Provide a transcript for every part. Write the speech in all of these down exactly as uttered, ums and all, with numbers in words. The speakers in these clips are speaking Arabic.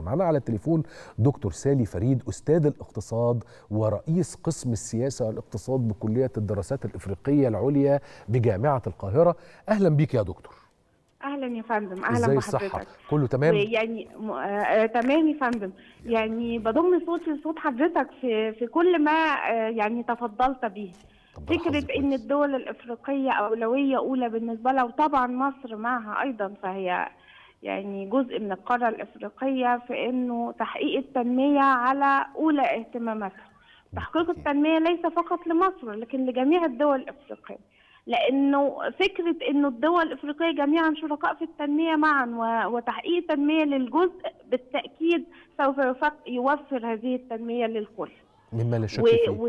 معنا على التليفون دكتور سالي فريد، أستاذ الاقتصاد ورئيس قسم السياسة والاقتصاد بكلية الدراسات الإفريقية العليا بجامعة القاهرة. أهلا بيك يا دكتور. أهلا يا فندم. أهلا بحضرتك. ازاي الصحة؟ كله تمام؟ يعني آه تمام يا فندم. يعني بضم صوتي لصوت حضرتك في في كل ما آه يعني تفضلت بيه. فكرة إن الدول الإفريقية أولوية أولى بالنسبة لها، وطبعا مصر معها أيضا، فهي يعني جزء من القارة الإفريقية في إنه تحقيق التنمية على أولى اهتماماتها. تحقيق التنمية ليس فقط لمصر لكن لجميع الدول الإفريقية، لأنه فكرة إنه الدول الإفريقية جميعا شركاء في التنمية معا، وتحقيق التنمية للجزء بالتأكيد سوف يوفر هذه التنمية للكل. مما لا شك فيه. و...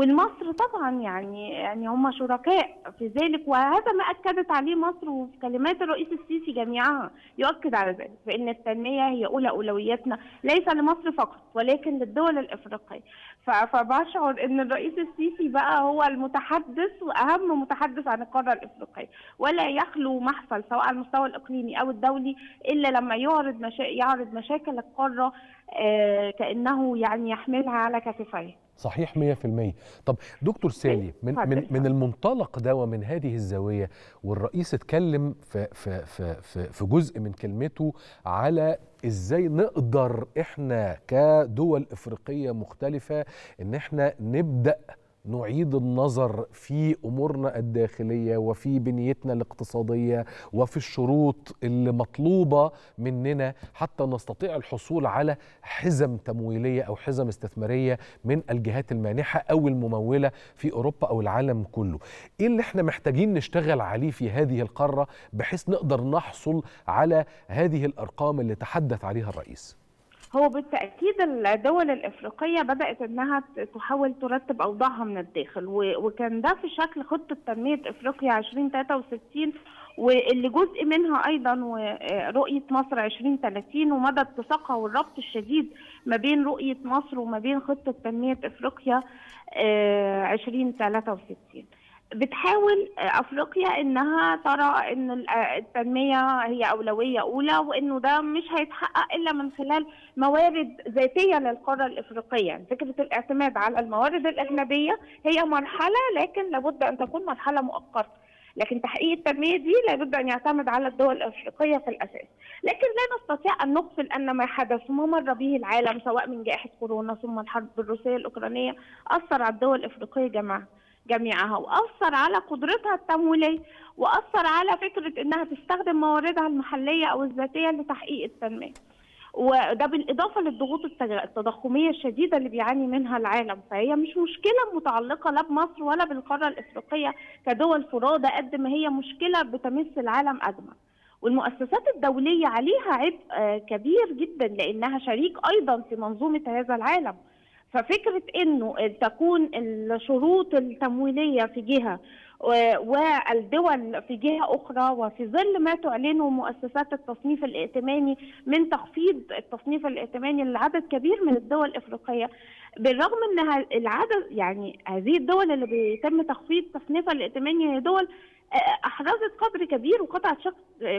والمصر طبعا يعني يعني هم شركاء في ذلك، وهذا ما اكدت عليه مصر وفي كلمات الرئيس السيسي جميعها يؤكد على ذلك، فان التنميه هي اولى اولوياتنا ليس لمصر فقط ولكن للدول الافريقيه. ف... فبشعر ان الرئيس السيسي بقى هو المتحدث واهم متحدث عن القاره الافريقيه، ولا يخلو محفل سواء على المستوى الاقليمي او الدولي الا لما يعرض مشا... يعرض مشاكل القاره آه كانه يعني يحملها على كتفه. صحيح مئة في المئة. طب دكتور سالي، من من من المنطلق ده ومن هذه الزاويه، والرئيس اتكلم في في في في جزء من كلمته على ازاي نقدر احنا كدول افريقيه مختلفه ان احنا نبدا نعيد النظر في امورنا الداخليه وفي بنيتنا الاقتصاديه وفي الشروط اللي مطلوبه مننا حتى نستطيع الحصول على حزم تمويليه او حزم استثماريه من الجهات المانحه او المموله في اوروبا او العالم كله. ايه اللي احنا محتاجين نشتغل عليه في هذه القاره بحيث نقدر نحصل على هذه الارقام اللي تحدث عليها الرئيس؟ هو بالتأكيد الدول الإفريقية بدأت أنها تحاول ترتب أوضاعها من الداخل، وكان ده في شكل خطة تنمية إفريقيا ألفين وثلاثة وستين، واللي جزء منها أيضا رؤية مصر ألفين وثلاثين، ومدى اتساقها والربط الشديد ما بين رؤية مصر وما بين خطة تنمية إفريقيا ألفين وثلاثة وستين. بتحاول افريقيا انها ترى ان التنميه هي اولويه اولى، وانه ده مش هيتحقق الا من خلال موارد ذاتيه للقاره الافريقيه. فكره الاعتماد على الموارد الاجنبيه هي مرحله، لكن لابد ان تكون مرحله مؤقته، لكن تحقيق التنميه دي لابد ان يعتمد على الدول الافريقيه في الاساس. لكن لا نستطيع ان نغفل ان ما حدث وما مر به العالم سواء من جائحه كورونا ثم الحرب الروسيه الاوكرانيه اثر على الدول الافريقيه جماعه جميعها، وأثر على قدرتها التمويلية، وأثر على فكرة أنها تستخدم مواردها المحلية أو الذاتية لتحقيق التنمية، وده بالإضافة للضغوط التضخمية الشديدة اللي بيعاني منها العالم. فهي مش مشكلة متعلقة لا بمصر ولا بالقارة الإفريقية كدول فرادى، قد ما هي مشكلة بتمس العالم أجمع. والمؤسسات الدولية عليها عبء كبير جدا لأنها شريك أيضا في منظومة هذا العالم. ففكرة انه تكون الشروط التمويلية في جهة والدول في جهة اخرى، وفي ظل ما تعلنه مؤسسات التصنيف الائتماني من تخفيض التصنيف الائتماني لعدد كبير من الدول الافريقية، بالرغم ان العدد يعني هذه الدول اللي بيتم تخفيض تصنيفها الائتماني هي دول احرزت قدر كبير وقطعت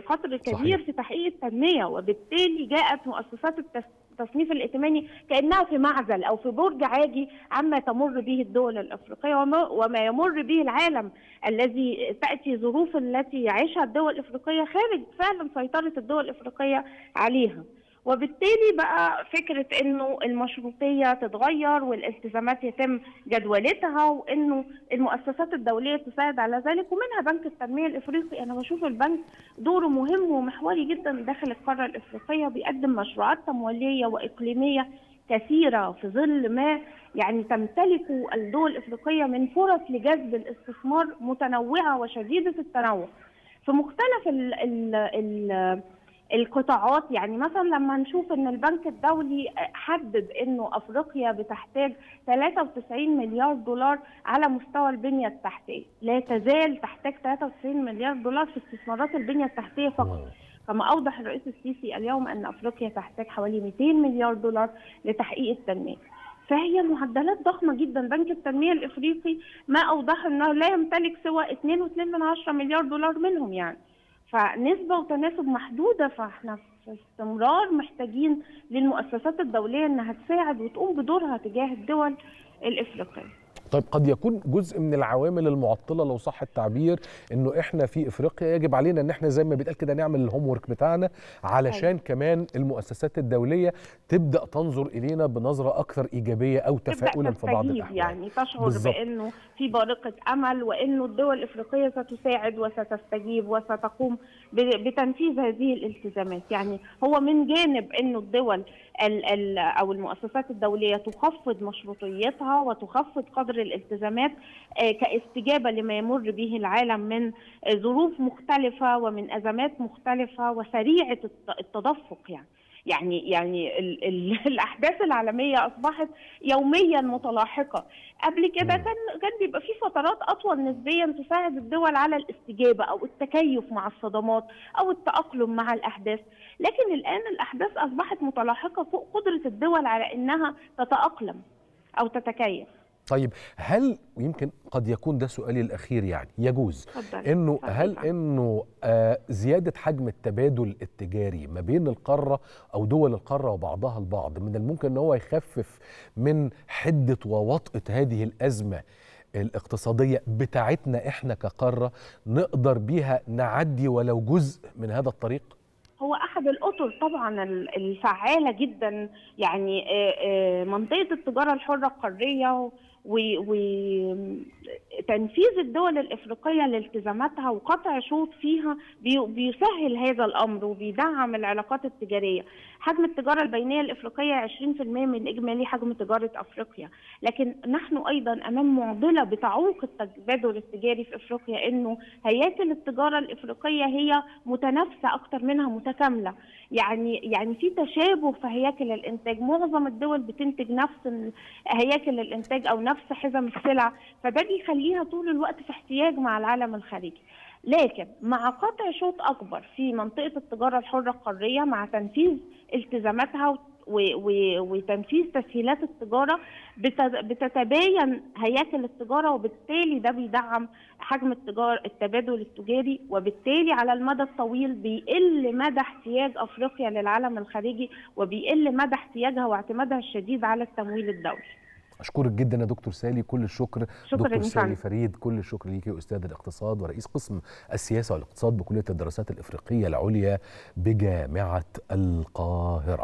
قدر كبير في تحقيق التنمية، وبالتالي جاءت مؤسسات التصنيف التصنيف الائتماني كأنها في معزل أو في برج عاجي عما تمر به الدول الأفريقية وما يمر به العالم، الذي تأتي ظروف التي يعيشها الدول الأفريقية خارج فعلا سيطرة الدول الأفريقية عليها. وبالتالي بقى فكرة انه المشروطية تتغير والالتزامات يتم جدولتها، وانه المؤسسات الدولية تساعد على ذلك، ومنها بنك التنمية الافريقي. انا بشوف البنك دوره مهم ومحوري جدا داخل القارة الافريقية، بيقدم مشروعات تمويلية واقليمية كثيرة في ظل ما يعني تمتلك الدول الافريقية من فرص لجذب الاستثمار متنوعة وشديدة التنوع في مختلف ال ال ال القطاعات. يعني مثلا لما نشوف ان البنك الدولي حدد انه افريقيا بتحتاج ثلاثة وتسعين مليار دولار على مستوى البنيه التحتيه، لا تزال تحتاج ثلاثة وتسعين مليار دولار في استثمارات البنيه التحتيه فقط، كما اوضح الرئيس السيسي اليوم ان افريقيا تحتاج حوالي مئتين مليار دولار لتحقيق التنميه. فهي معدلات ضخمه جدا. بنك التنميه الافريقي ما اوضح انه لا يمتلك سوى اثنين وعشرين من عشرة مليار دولار منهم، يعني فنسبة وتناسب محدودة، فاحنا في استمرار محتاجين للمؤسسات الدولية انها تساعد وتقوم بدورها تجاه الدول الافريقية. طيب، قد يكون جزء من العوامل المعطله لو صح التعبير انه احنا في افريقيا يجب علينا ان احنا زي ما بيتقال كده نعمل الهوم ورك بتاعنا علشان أيوة. كمان المؤسسات الدوليه تبدا تنظر الينا بنظره اكثر ايجابيه او تفاؤلا في بعض الاحيان، يعني تشعر بالزبط. بانه في بارقه امل، وانه الدول الافريقيه ستساعد وستستجيب وستقوم بتنفيذ هذه الالتزامات. يعني هو من جانب انه الدول ال ال او المؤسسات الدوليه تخفض مشروطيتها وتخفض قدر الالتزامات كاستجابه لما يمر به العالم من ظروف مختلفه ومن ازمات مختلفه وسريعه التدفق، يعني يعني يعني ال ال الاحداث العالميه اصبحت يوميا متلاحقه. قبل كده كان كان بيبقى في فترات اطول نسبيا تساعد الدول على الاستجابه او التكيف مع الصدمات او التاقلم مع الاحداث، لكن الان الاحداث اصبحت متلاحقه فوق قدره الدول على انها تتاقلم او تتكيف. طيب، هل يمكن قد يكون ده سؤالي الأخير، يعني يجوز إنه هل إنه آه زيادة حجم التبادل التجاري ما بين القارة أو دول القارة وبعضها البعض من الممكن إن هو يخفف من حدة ووطأة هذه الأزمة الاقتصادية بتاعتنا إحنا كقارة، نقدر بيها نعدي ولو جزء من هذا الطريق؟ هو أحد الأطر طبعا الفعالة جدا يعني منطقة التجارة الحرة القارية وتنفيذ الدول الإفريقية لالتزاماتها وقطع شوط فيها بيسهل هذا الأمر وبيدعم العلاقات التجارية. حجم التجارة البينية الإفريقية عشرين بالمئة من إجمالي حجم تجارة أفريقيا، لكن نحن أيضا أمام معضلة بتعوق التبادل التجاري في إفريقيا، إنه هياكل التجارة الإفريقية هي متنافسة أكتر منها متكاملة، يعني يعني في تشابه في هياكل الإنتاج، معظم الدول بتنتج نفس هياكل الإنتاج أو نفس نفس حزم السلع، فده بيخليها طول الوقت في احتياج مع العالم الخارجي. لكن مع قطع شوط أكبر في منطقة التجارة الحرة القارية، مع تنفيذ التزاماتها وتنفيذ تسهيلات التجارة، بتتباين هياكل التجارة، وبالتالي ده بيدعم حجم التجارة التبادل التجاري، وبالتالي على المدى الطويل بيقل مدى احتياج أفريقيا للعالم الخارجي، وبيقل مدى احتياجها واعتمادها الشديد على التمويل الدولي. أشكرك جدا يا دكتور سالي، كل الشكر. دكتور سالي فريد، كل الشكر ليكي، أستاذ الاقتصاد ورئيس قسم السياسة والاقتصاد بكلية الدراسات الإفريقية العليا بجامعة القاهرة.